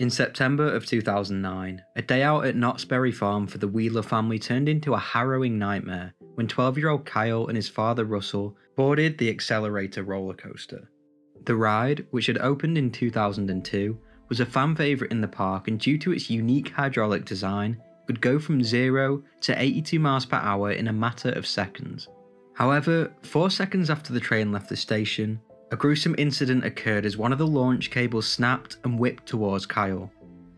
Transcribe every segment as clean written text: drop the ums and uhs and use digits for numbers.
In September of 2009, a day out at Knott's Berry Farm for the Wheeler family turned into a harrowing nightmare when 12-year-old Kyle and his father Russell boarded the Xcelerator roller coaster. The ride, which had opened in 2002, was a fan favourite in the park, and due to its unique hydraulic design, could go from 0 to 82 miles per hour in a matter of seconds. However, 4 seconds after the train left the station, a gruesome incident occurred as one of the launch cables snapped and whipped towards Kyle.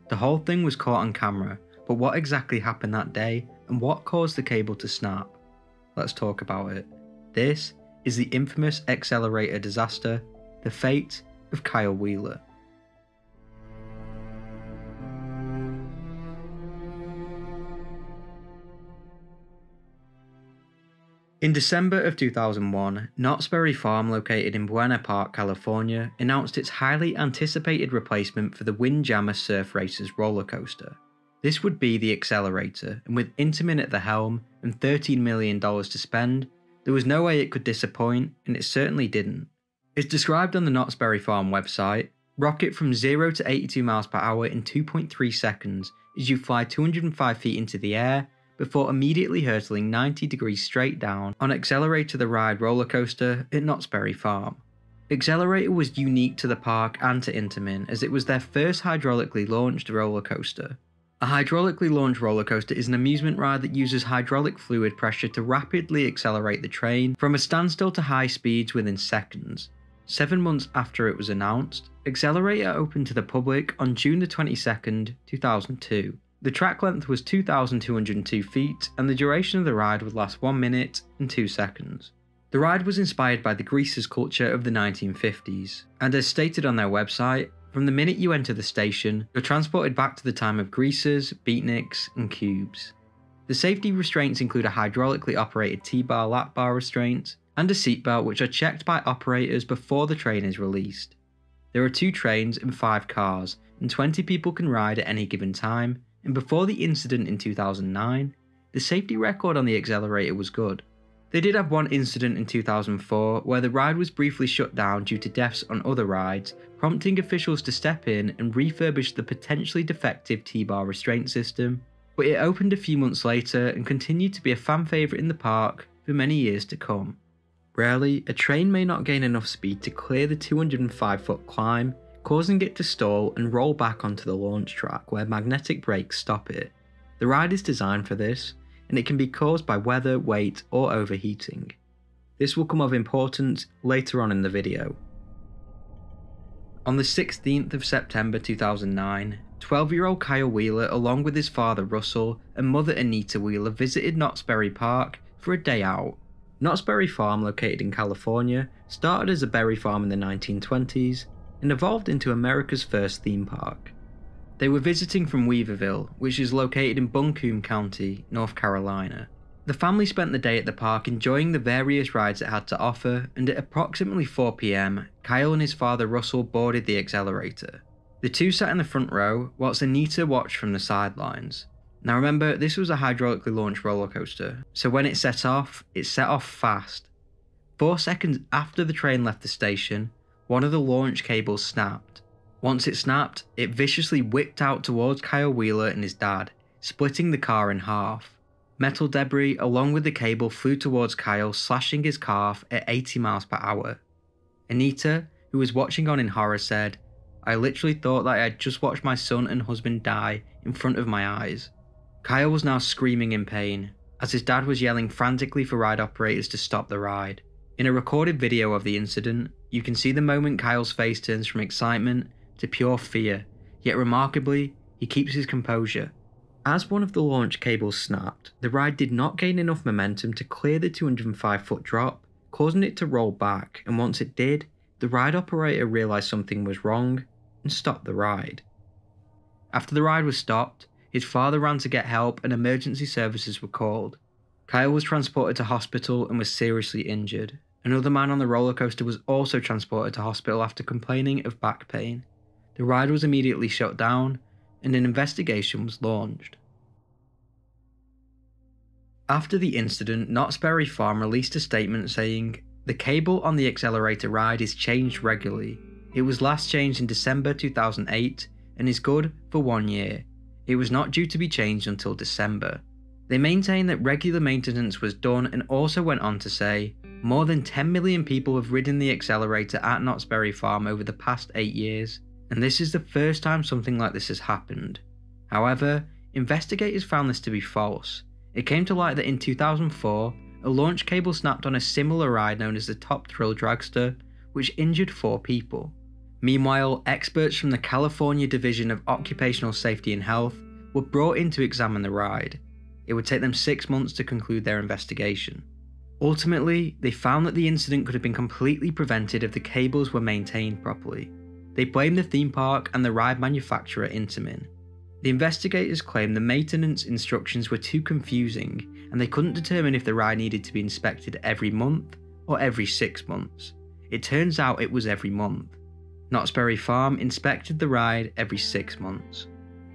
The whole thing was caught on camera, but what exactly happened that day and what caused the cable to snap? Let's talk about it. This is the infamous Xcelerator disaster, the fate of Kyle Wheeler. In December of 2001, Knott's Berry Farm, located in Buena Park, California, announced its highly anticipated replacement for the Windjammer Surf Racers roller coaster. This would be the Xcelerator, and with Intamin at the helm and $13 million to spend, there was no way it could disappoint, and it certainly didn't. As described on the Knott's Berry Farm website, rocket from 0 to 82 miles per hour in 2.3 seconds as you fly 205 feet into the air, before immediately hurtling 90 degrees straight down on Xcelerator the Ride roller coaster at Knott's Berry Farm. Xcelerator was unique to the park and to Intamin, as it was their first hydraulically launched roller coaster. A hydraulically launched roller coaster is an amusement ride that uses hydraulic fluid pressure to rapidly accelerate the train from a standstill to high speeds within seconds. 7 months after it was announced, Xcelerator opened to the public on June the 22nd, 2002. The track length was 2,202 feet, and the duration of the ride would last 1 minute and 2 seconds. The ride was inspired by the greasers culture of the 1950s, and as stated on their website, from the minute you enter the station, you're transported back to the time of greasers, beatniks, and cubes. The safety restraints include a hydraulically operated T-bar lap bar restraint, and a seatbelt which are checked by operators before the train is released. There are 2 trains and 5 cars, and 20 people can ride at any given time, and before the incident in 2009, the safety record on the Xcelerator was good. They did have one incident in 2004 where the ride was briefly shut down due to deaths on other rides, prompting officials to step in and refurbish the potentially defective T-bar restraint system, but it opened a few months later and continued to be a fan favourite in the park for many years to come. Rarely, a train may not gain enough speed to clear the 205-foot climb, causing it to stall and roll back onto the launch track where magnetic brakes stop it. The ride is designed for this, and it can be caused by weather, weight, or overheating. This will come of importance later on in the video. On the 16th of September 2009, 12-year-old Kyle Wheeler, along with his father Russell and mother Anita Wheeler, visited Knott's Berry Park for a day out. Knott's Berry Farm, located in California, started as a berry farm in the 1920s, and evolved into America's first theme park. They were visiting from Weaverville, which is located in Buncombe County, North Carolina. The family spent the day at the park enjoying the various rides it had to offer, and at approximately 4 PM, Kyle and his father Russell boarded the Xcelerator. The two sat in the front row, whilst Anita watched from the sidelines. Now remember, this was a hydraulically launched roller coaster, so when it set off fast. 4 seconds after the train left the station, one of the launch cables snapped. Once it snapped, it viciously whipped out towards Kyle Wheeler and his dad, splitting the car in half. Metal debris along with the cable flew towards Kyle, slashing his calf at 80 miles per hour. Anita, who was watching on in horror, said, "I literally thought that I had just watched my son and husband die in front of my eyes." Kyle was now screaming in pain, as his dad was yelling frantically for ride operators to stop the ride. In a recorded video of the incident, you can see the moment Kyle's face turns from excitement to pure fear, yet remarkably, he keeps his composure. As one of the launch cables snapped, the ride did not gain enough momentum to clear the 205-foot drop, causing it to roll back, and once it did, the ride operator realised something was wrong and stopped the ride. After the ride was stopped, his father ran to get help and emergency services were called. Kyle was transported to hospital and was seriously injured. Another man on the roller coaster was also transported to hospital after complaining of back pain. The ride was immediately shut down, and an investigation was launched. After the incident, Knott's Berry Farm released a statement saying, "The cable on the Xcelerator ride is changed regularly. It was last changed in December 2008 and is good for 1 year. It was not due to be changed until December. They maintain that regular maintenance was done and also went on to say, more than 10 million people have ridden the Xcelerator at Knott's Berry Farm over the past 8 years, and this is the first time something like this has happened. However, investigators found this to be false. It came to light that in 2004, a launch cable snapped on a similar ride known as the Top Thrill Dragster, which injured 4 people. Meanwhile, experts from the California Division of Occupational Safety and Health were brought in to examine the ride. It would take them 6 months to conclude their investigation. Ultimately, they found that the incident could have been completely prevented if the cables were maintained properly. They blamed the theme park and the ride manufacturer Intamin. The investigators claimed the maintenance instructions were too confusing and they couldn't determine if the ride needed to be inspected every month or every 6 months. It turns out it was every month. Knott's Berry Farm inspected the ride every 6 months.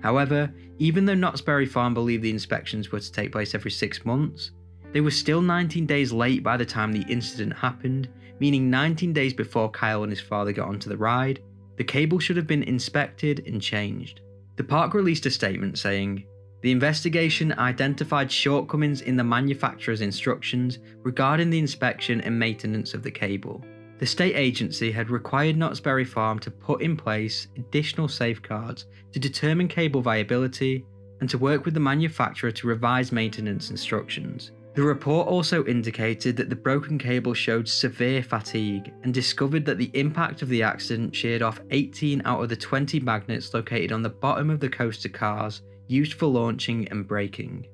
However, even though Knott's Berry Farm believed the inspections were to take place every 6 months, they were still 19 days late by the time the incident happened, meaning 19 days before Kyle and his father got onto the ride, the cable should have been inspected and changed. The park released a statement saying, "The investigation identified shortcomings in the manufacturer's instructions regarding the inspection and maintenance of the cable." The state agency had required Knott's Berry Farm to put in place additional safeguards to determine cable viability and to work with the manufacturer to revise maintenance instructions. The report also indicated that the broken cable showed severe fatigue and discovered that the impact of the accident sheared off 18 out of the 20 magnets located on the bottom of the coaster cars used for launching and braking.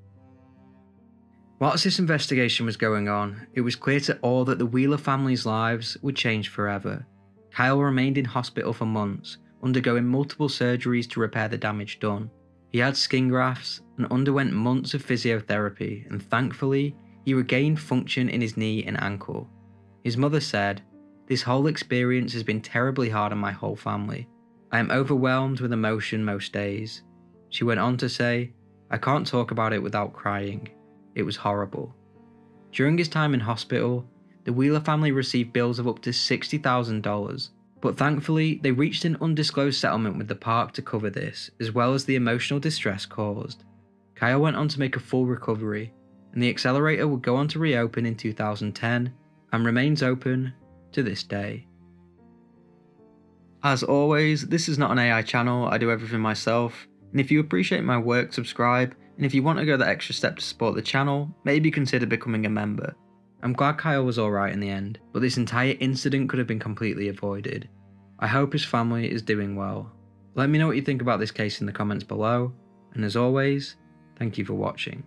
Whilst this investigation was going on, it was clear to all that the Wheeler family's lives would change forever. Kyle remained in hospital for months, undergoing multiple surgeries to repair the damage done. He had skin grafts and underwent months of physiotherapy, and thankfully, he regained function in his knee and ankle. His mother said, "This whole experience has been terribly hard on my whole family. I am overwhelmed with emotion most days." She went on to say, "I can't talk about it without crying. It was horrible." During his time in hospital, the Wheeler family received bills of up to $60,000, but thankfully they reached an undisclosed settlement with the park to cover this, as well as the emotional distress caused. Kyle went on to make a full recovery, and the Xcelerator would go on to reopen in 2010 and remains open to this day. As always, this is not an AI channel, I do everything myself, and if you appreciate my work, subscribe. And if you want to go the extra step to support the channel, maybe consider becoming a member. I'm glad Kyle was alright in the end, but this entire incident could have been completely avoided. I hope his family is doing well. Let me know what you think about this case in the comments below, and as always, thank you for watching.